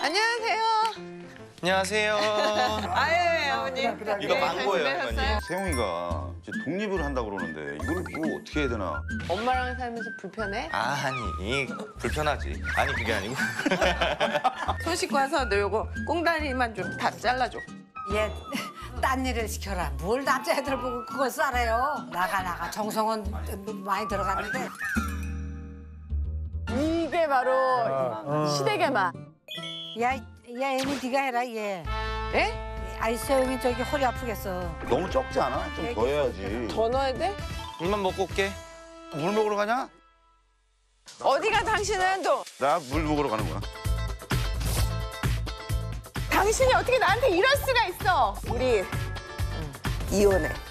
안녕하세요. 안녕하세요. 아유, 아버님. 이거 망고예요, 어머니. 세웅이가 이제 독립을 한다고 그러는데 이걸 뭐 어떻게 해야 되나? 엄마랑 살면서 불편해? 아니, 불편하지. 아니, 그게 아니고. 손 씻고 와서 너 요거 꽁다리만 좀 다 잘라줘. 예. 딴 일을 시켜라. 뭘 남자애들 보고 그걸 싸래요. 나가. 정성은 많이 들어갔는데. 이게 바로 시댁의 맛. 야, 애미 네가 해라, 얘. 예? 아이, 세웅이 저기 허리 아프겠어. 너무 적지 않아? 좀 더 해야지. 더 넣어야 돼? 물만 먹고 올게. 물 먹으러 가냐? 어디가 당신은 또? 나 물 먹으러 가는 거야. 당신이 어떻게 나한테 이럴 수가 있어? 우리 이혼해.